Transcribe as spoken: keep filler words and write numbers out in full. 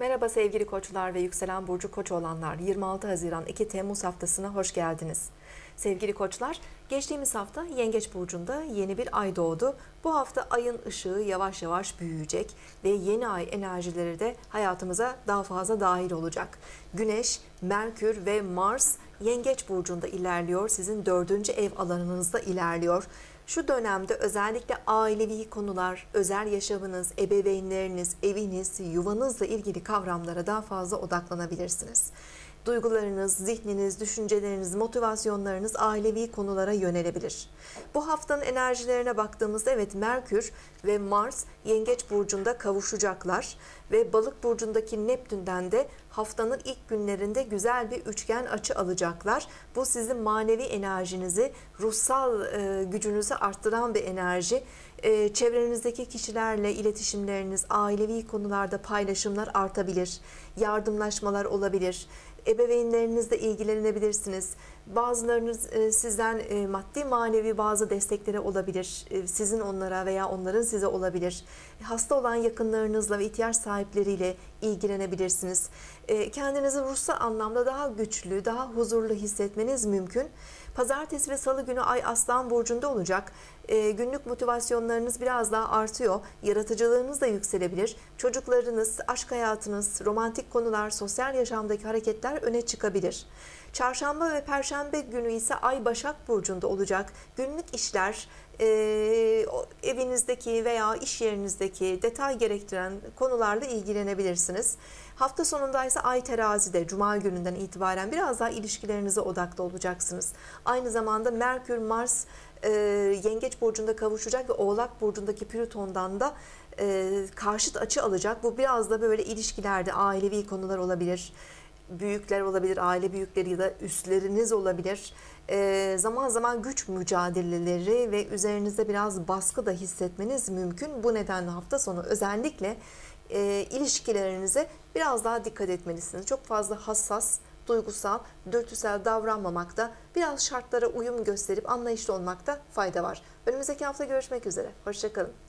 Merhaba sevgili koçlar ve yükselen burcu koç olanlar, yirmi altı Haziran iki Temmuz haftasına hoş geldiniz. Sevgili koçlar, geçtiğimiz hafta Yengeç burcunda yeni bir ay doğdu. Bu hafta ayın ışığı yavaş yavaş büyüyecek ve yeni ay enerjileri de hayatımıza daha fazla dahil olacak. Güneş, Merkür ve Mars Yengeç burcunda ilerliyor, sizin dördüncü ev alanınızda ilerliyor. Şu dönemde özellikle ailevi konular, özel yaşamınız, ebeveynleriniz, eviniz, yuvanızla ilgili kavramlara daha fazla odaklanabilirsiniz. Duygularınız, zihniniz, düşünceleriniz, motivasyonlarınız ailevi konulara yönelebilir. Bu haftanın enerjilerine baktığımızda evet Merkür ve Mars Yengeç burcunda kavuşacaklar ve Balık burcundaki Neptün'den de haftanın ilk günlerinde güzel bir üçgen açı alacaklar. Bu sizin manevi enerjinizi, ruhsal e, gücünüzü arttıran bir enerji. E, çevrenizdeki kişilerle iletişimleriniz, ailevi konularda paylaşımlar artabilir, yardımlaşmalar olabilir. Ebeveynlerinizle ilgilenebilirsiniz. Bazılarınız sizden maddi manevi bazı destekleri olabilir. Sizin onlara veya onların size olabilir. Hasta olan yakınlarınızla ve ihtiyaç sahipleriyle ilgilenebilirsiniz. Kendinizi ruhsal anlamda daha güçlü, daha huzurlu hissetmeniz mümkün. Pazartesi ve salı günü Ay Aslan burcunda olacak. Günlük motivasyonlarınız biraz daha artıyor. Yaratıcılığınız da yükselebilir. Çocuklarınız, aşk hayatınız, romantik konular, sosyal yaşamdaki hareketler öne çıkabilir. Çarşamba ve Perşembe günü ise Ay Başak burcunda olacak. Günlük işler, e, evinizdeki veya iş yerinizdeki detay gerektiren konularla ilgilenebilirsiniz. Hafta sonunda ise Ay Terazi'de, Cuma gününden itibaren biraz daha ilişkilerinize odaklı olacaksınız. Aynı zamanda Merkür, Mars e, Yengeç burcunda kavuşacak ve Oğlak burcundaki Plüton'dan da e, karşıt açı alacak. Bu biraz da böyle ilişkilerde ailevi konular olabilir. Büyükler olabilir, aile büyükleri ya da üstleriniz olabilir. E, zaman zaman güç mücadeleleri ve üzerinizde biraz baskı da hissetmeniz mümkün. Bu nedenle hafta sonu özellikle e, ilişkilerinize biraz daha dikkat etmelisiniz. Çok fazla hassas, duygusal, dürtüsel davranmamakta, biraz şartlara uyum gösterip anlayışlı olmakta fayda var. Önümüzdeki hafta görüşmek üzere. Hoşça kalın.